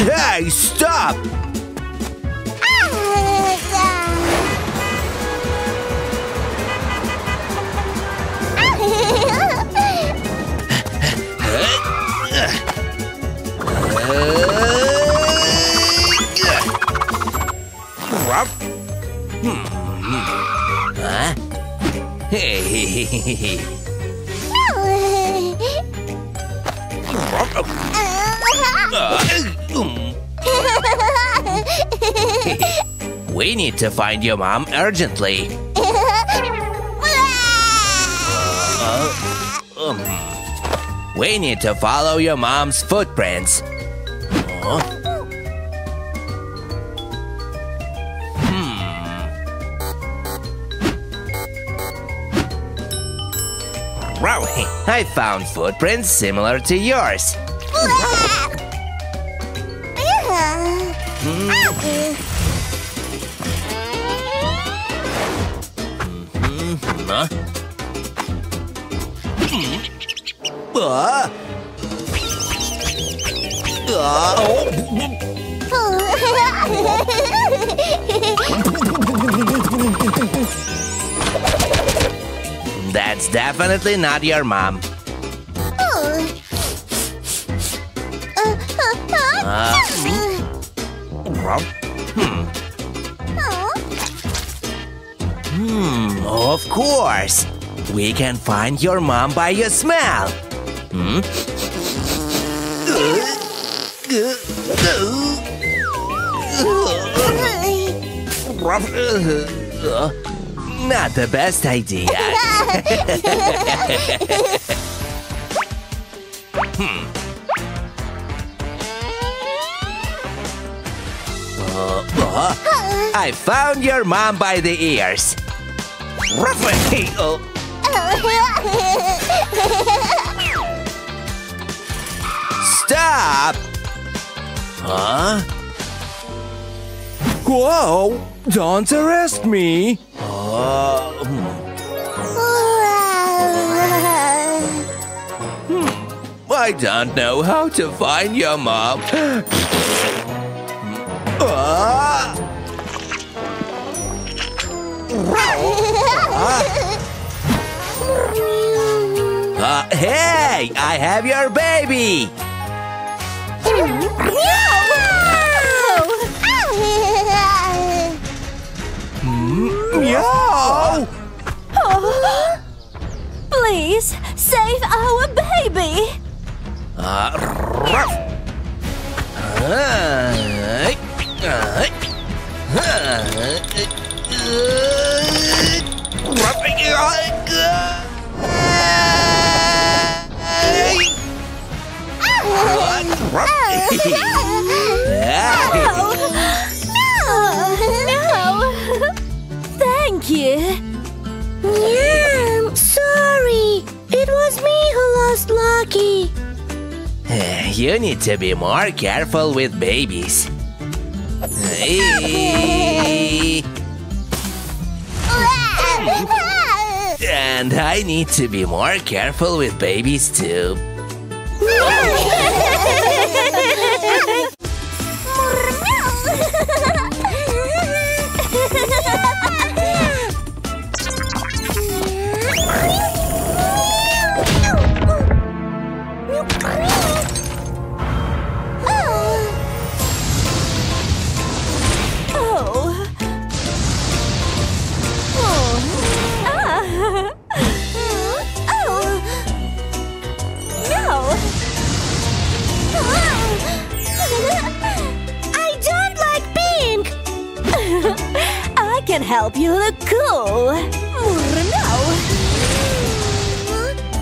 Hey, stop! Hey, we need to find your mom urgently. We need to follow your mom's footprints. I found footprints similar to yours. That's definitely not your mom. Of course, we can find your mom by your smell. Not the best idea. I found your mom by the ears. Stop! Huh? Whoa! Don't arrest me! I don't know how to find your mom. Hey, I have your baby. Meow. Please save our baby. No. Thank you. Yeah, I'm sorry. It was me who lost Lucky. You need to be more careful with babies. And I need to be more careful with babies too. Can help you look cool.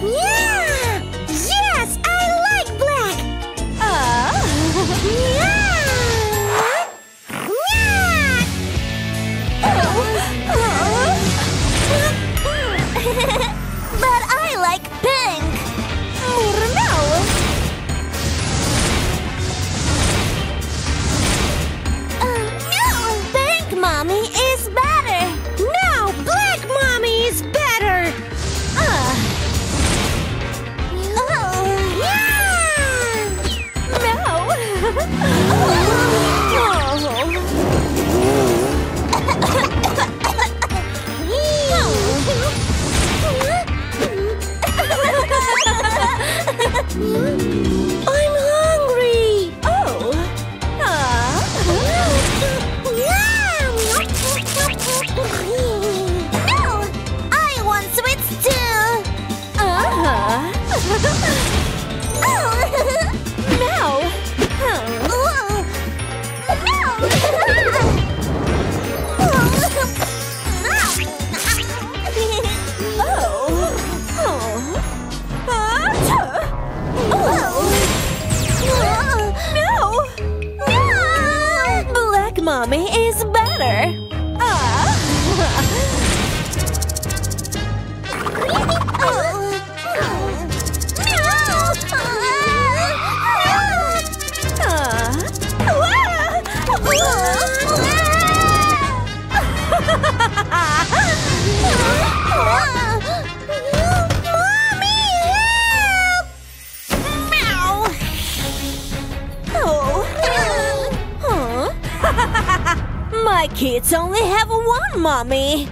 Yeah! Yes, I like black. But I like pink. Mommy is better! My kids only have one mommy.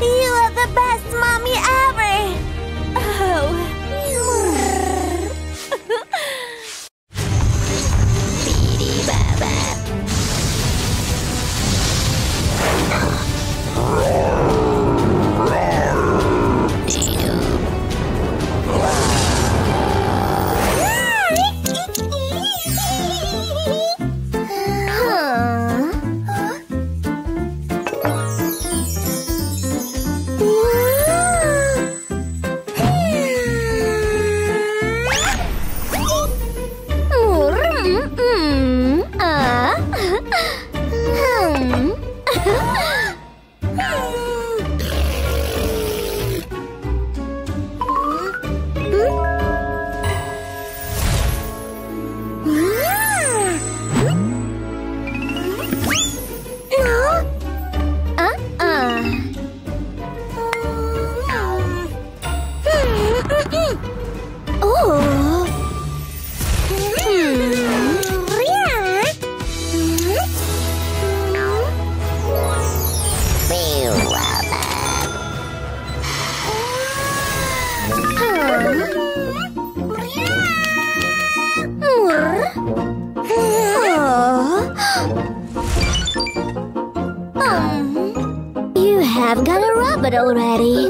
You are the best mommy ever. I've got a rabbit already.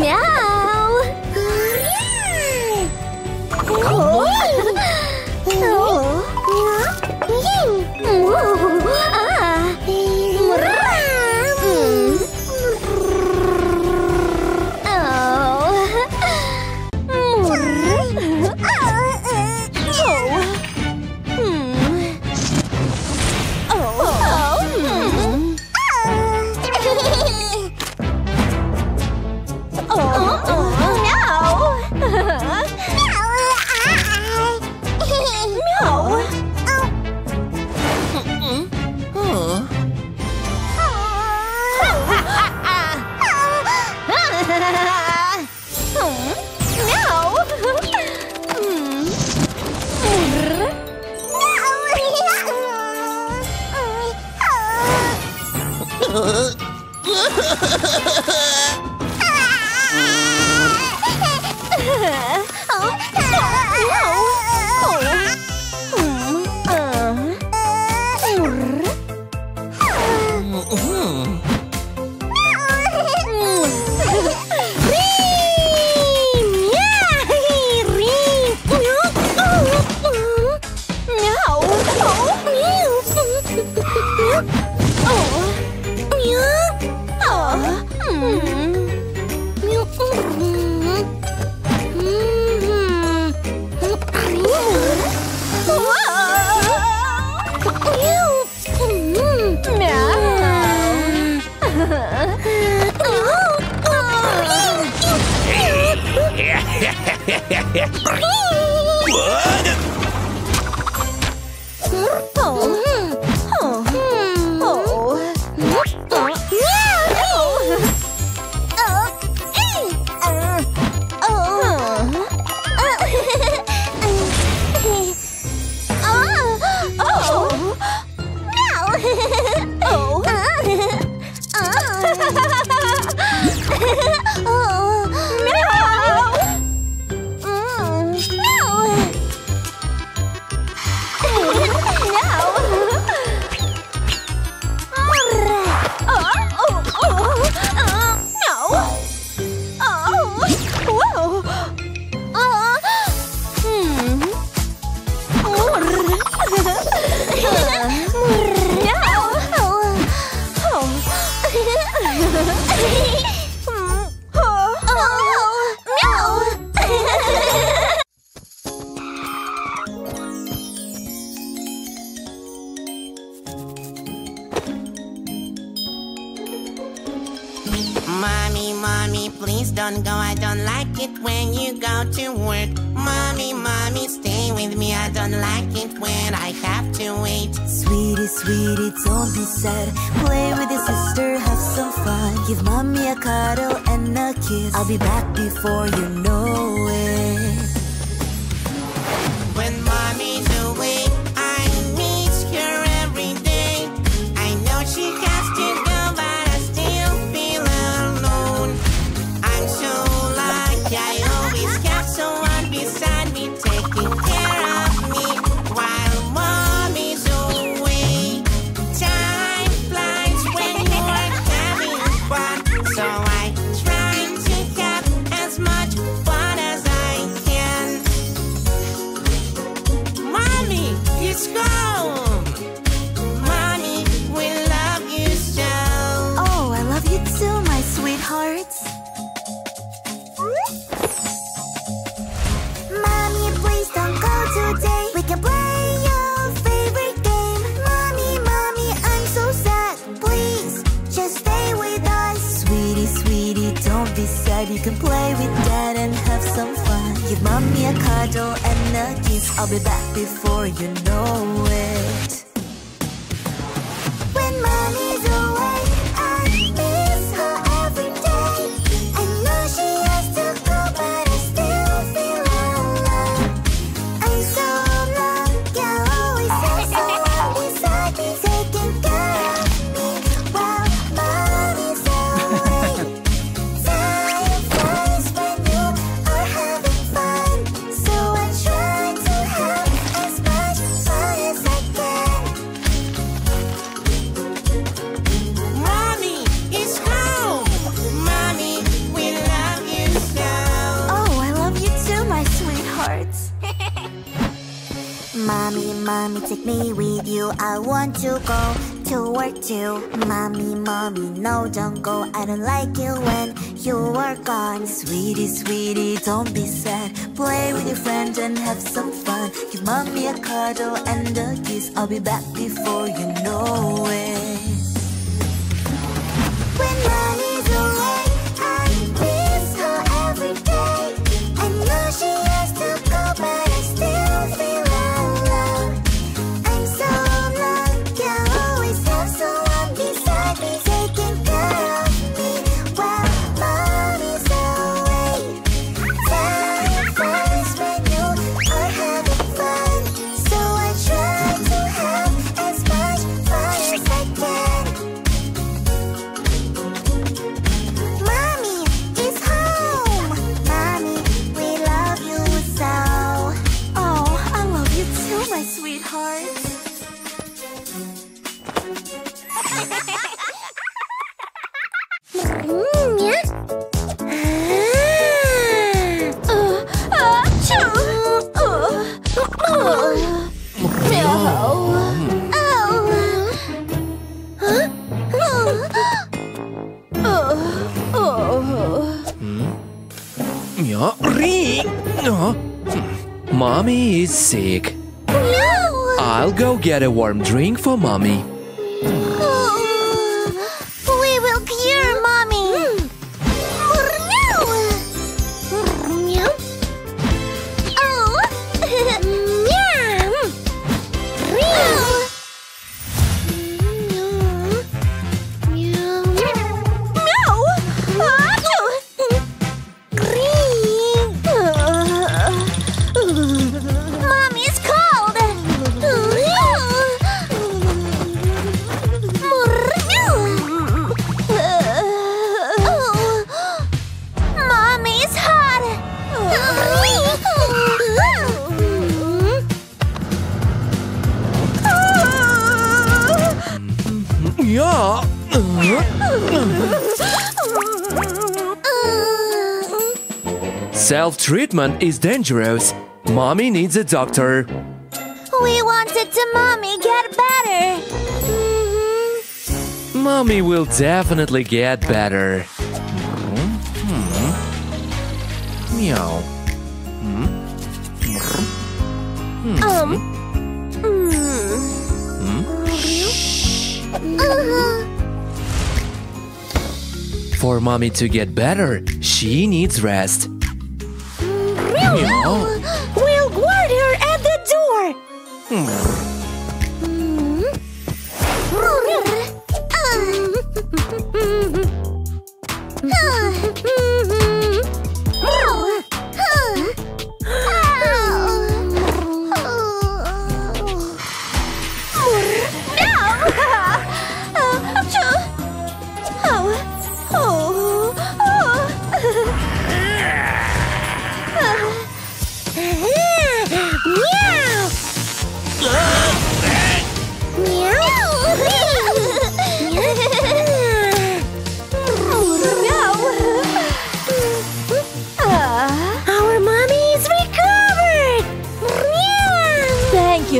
Meow! Mommy, take me with you. I want to go to work too. Mommy, mommy, no, don't go. I don't like it when you are gone. Sweetie, sweetie, don't be sad. Play with your friends and have some fun. Give mommy a cuddle and a kiss. I'll be back before you know it. When mommy's away, I miss her every day. I know she has to go, but I still feel alone. I'm so alone, can always have someone beside me, taking care of me while mommy's away. Time flies when you are having fun, so I try to have as much fun as I can. Mommy is sick. No! I'll go get a warm drink for Mommy. We will cure Mommy. No! Self-treatment is dangerous. Mommy needs a doctor. We wanted to Mommy get better. Mommy will definitely get better. Meow. For Mommy to get better, she needs rest. Meow. We'll guard her at the door.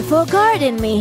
For guarding me.